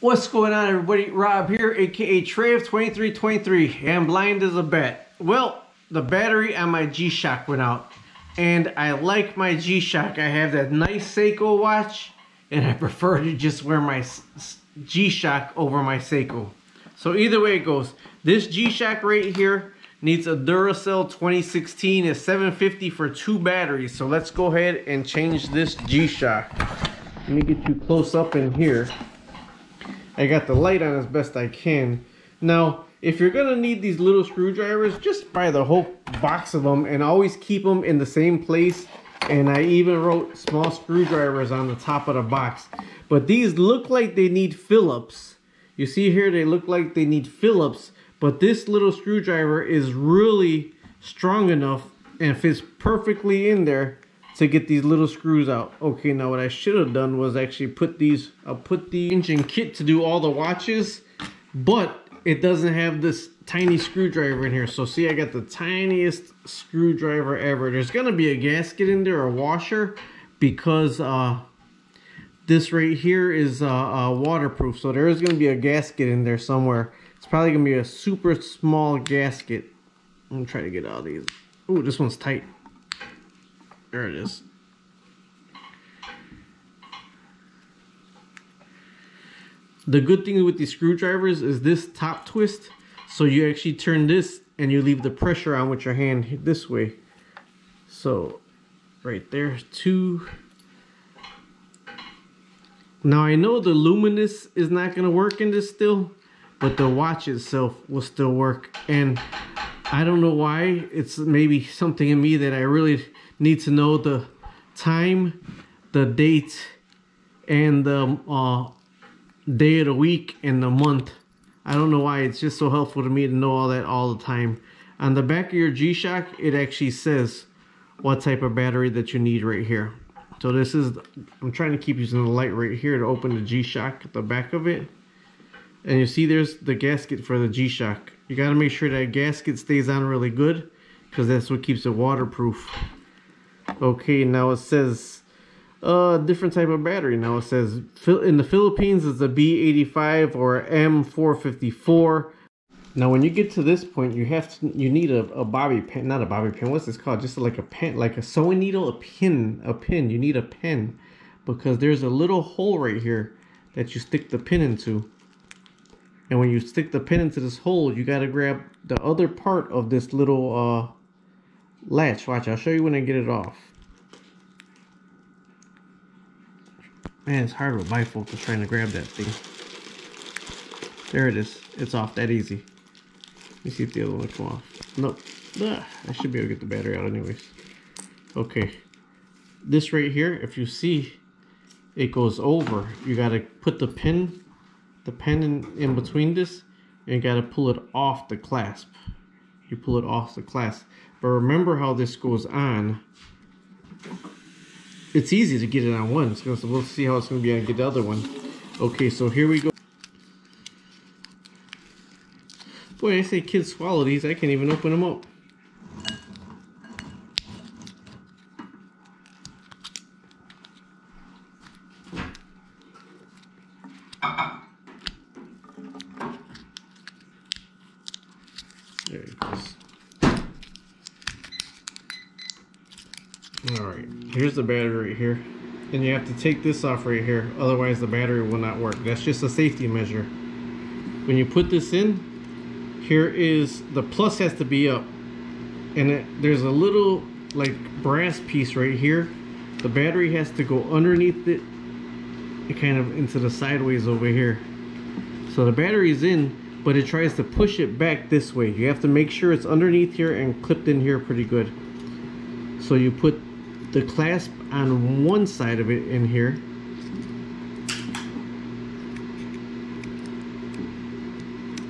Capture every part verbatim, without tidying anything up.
What's going on, everybody? Rob here, aka Trev twenty-three twenty-three, and blind as a bat. Well, the battery on my G-Shock went out, and I like my G-Shock. I have that nice Seiko watch, and I prefer to just wear my G-Shock over my Seiko. So either way it goes, this G-Shock right here needs a Duracell twenty sixteen at seven fifty for two batteries. So let's go ahead and change this G-Shock. Let me get you close up in here. I got the light on as best I can. Now, if you're gonna need these little screwdrivers, just buy the whole box of them and always keep them in the same place. And I even wrote small screwdrivers on the top of the box. But these look like they need Phillips. You see here, they look like they need Phillips, but this little screwdriver is really strong enough and fits perfectly in there to get these little screws out. Okay, now what I should have done was actually put these, I'll put the engine kit to do all the watches, but it doesn't have this tiny screwdriver in here. So see, I got the tiniest screwdriver ever. There's gonna be a gasket in there, a washer, because uh, this right here is uh, uh, waterproof. So there is gonna be a gasket in there somewhere. It's probably gonna be a super small gasket. I'm gonna try to get all these. Ooh, this one's tight. There it is. The good thing with these screwdrivers is this top twist, so you actually turn this and you leave the pressure on with your hand this way. So right there, two. Now I know the luminous is not going to work in this still, but the watch itself will still work, and I don't know why. It's maybe something in me that I really need to know the time, the date, and the uh, day of the week and the month. I don't know why. It's just so helpful to me to know all that all the time. On the back of your G-Shock, it actually says what type of battery that you need right here. So this is, I'm trying to keep using the light right here to open the G-Shock at the back of it. And you see there's the gasket for the G-Shock. You got to make sure that gasket stays on really good, because that's what keeps it waterproof. Okay, now it says uh different type of battery. Now it says in the Philippines it's a B eighty-five or M four fifty-four. Now when you get to this point, you have to you need a, a bobby pin, not a bobby pin, what's this called? Just like a pen, like a sewing needle, a pin, a pin. You need a pin, because there's a little hole right here that you stick the pin into. And when you stick the pin into this hole, you got to grab the other part of this little uh latch. Watch, I'll show you when I get it off. Man, it's hard with bifocals trying to grab that thing. There it is. It's off that easy. Let me see if the other one will come off. Nope. Ugh, I should be able to get the battery out anyways. Okay. This right here, if you see, it goes over. You got to put the pin, the pin in, in between this, and you got to pull it off the clasp. You pull it off the clasp. But remember how this goes on. It's easy to get it on one, so we'll see how it's going to be on get the other one. Okay, so here we go. Boy, I say kids swallow these. I can't even open them up. There it goes. Alright, here's the battery right here, and you have to take this off right here, otherwise the battery will not work. That's just a safety measure. When you put this in, here is the plus has to be up, and it, there's a little like brass piece right here. The battery has to go underneath it, it kind of into the sideways over here. So the battery is in, but it tries to push it back this way. You have to make sure it's underneath here and clipped in here pretty good. So you put the clasp on one side of it in here,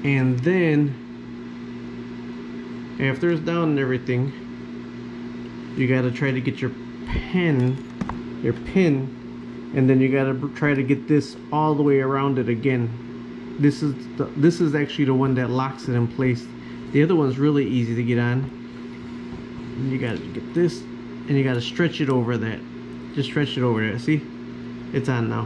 and then after it's down and everything, you got to try to get your pen, your pin, and then you got to try to get this all the way around it again. This is the, this is actually the one that locks it in place. The other one's really easy to get on. And you got to get this. And you gotta stretch it over that. Just stretch it over there. See? It's on now.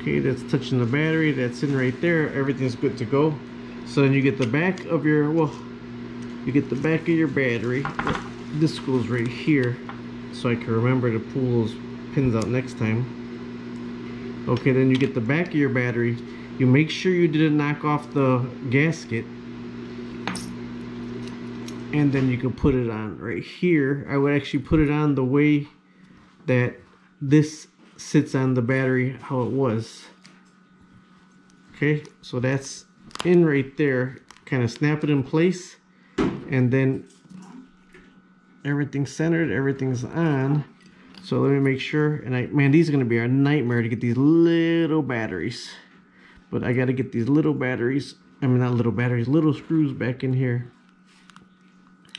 Okay, that's touching the battery, that's in right there, everything's good to go. So then you get the back of your, well, you get the back of your battery. This goes right here, so I can remember to pull those pins out next time. Okay, then you get the back of your battery. You make sure you didn't knock off the gasket, and then you can put it on right here. I would actually put it on the way that this sits on the battery, how it was. Okay, so that's in right there. Kind of snap it in place, and then everything's centered, everything's on. So let me make sure, and I, man, these are gonna be our nightmare to get these little batteries. But I gotta get these little batteries, I mean not little batteries, little screws back in here.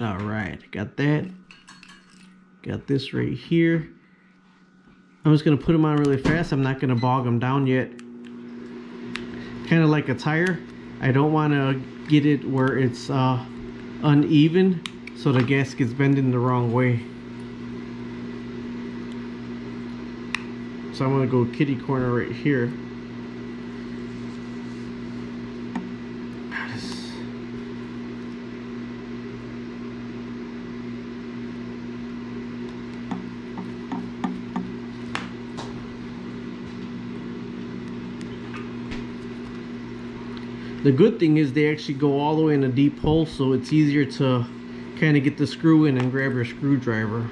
Alright, got that. Got this right here. I'm just gonna put them on really fast. I'm not gonna bog them down yet. Kind of like a tire. I don't wanna get it where it's uh, uneven, so the gasket's bending the wrong way. So I'm gonna go kitty corner right here. The good thing is they actually go all the way in a deep hole, so it's easier to kind of get the screw in and grab your screwdriver.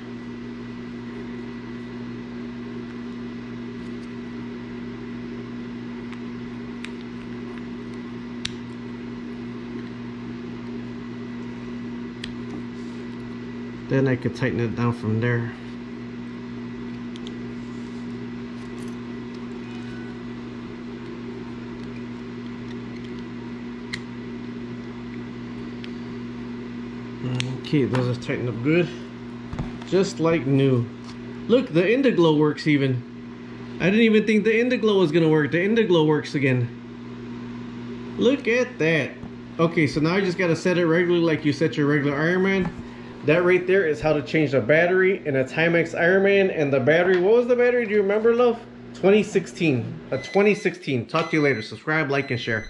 Then I could tighten it down from there. Okay, those are tightened up good, just like new. Look, the Indiglo works even. I didn't even think the Indiglo was gonna work. The Indiglo works again. Look at that. Okay, so now you just gotta set it regularly like you set your regular Ironman. That right there is how to change the battery in a Timex Ironman. And the battery, what was the battery? Do you remember, love? twenty sixteen. A twenty sixteen. Talk to you later. Subscribe, like, and share.